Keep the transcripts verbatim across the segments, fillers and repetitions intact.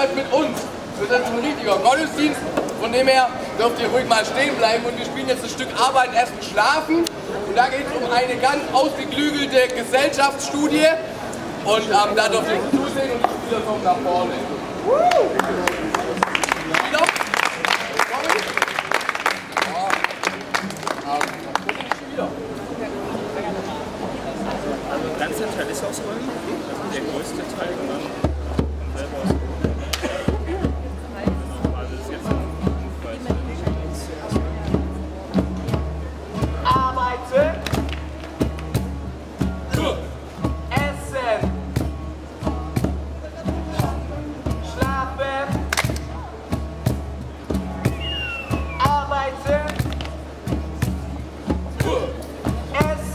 seid mit uns. Wir sind ein richtiger Gottesdienst. Von dem her dürft ihr ruhig mal stehen bleiben. Und wir spielen jetzt ein Stück Arbeiten, Essen, Schlafen. Und da geht es um eine ganz ausgeklügelte Gesellschaftsstudie. Und ähm, da dürft ihr zusehen und die Spieler kommen nach vorne. Ganz der Teil ist ausräumen, das ist der größte Teil und dann selber ausräumen. Also das ist jetzt ein Arbeiten! Gut. Essen! Schlafen! Arbeiten! Gut. Essen!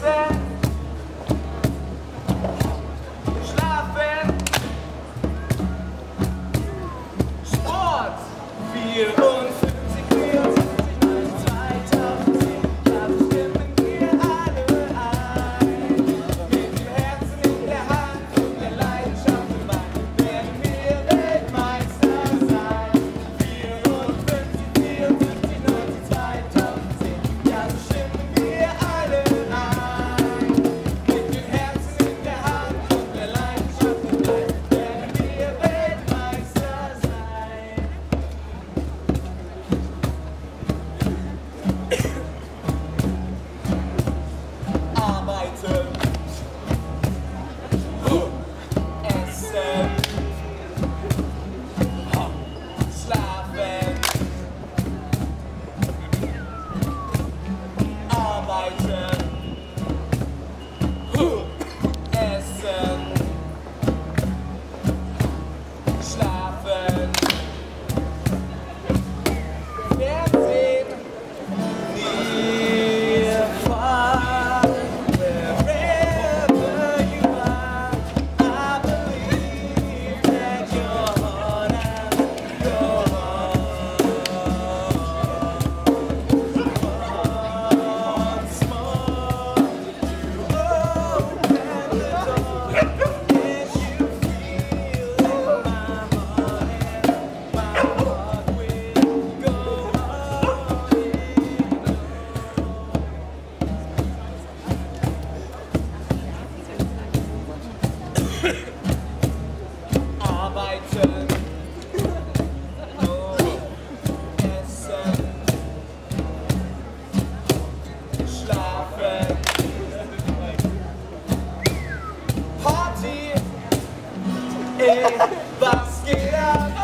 Was geht ab? Oh!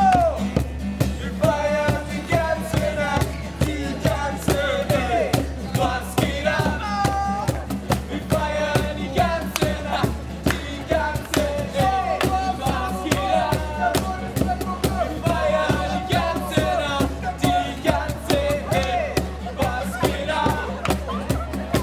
Wir feiern die ganze Nacht, die ganze Nacht. Was geht ab? Oh! Wir feiern die ganze Nacht, die ganze Nacht. Was geht ab? Wir feiern die ganze Nacht, die ganze Nacht. Was geht ab? Wir feiern die ganze Nacht.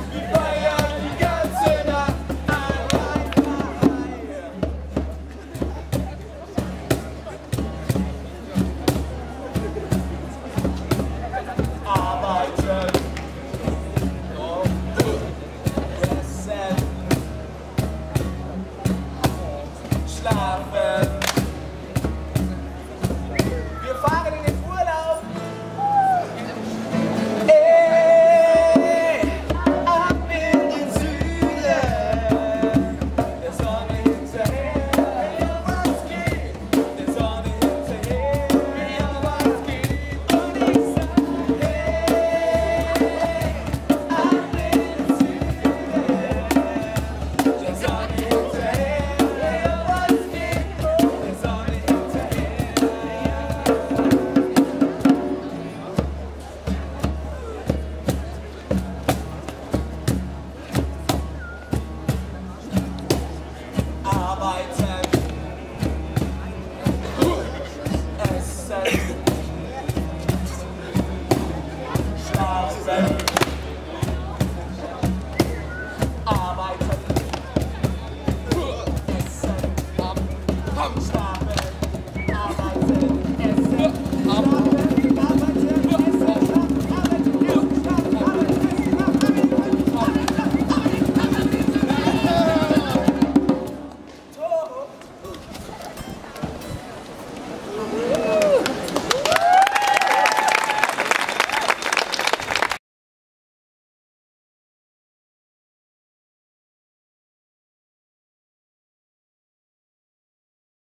Arbeiten.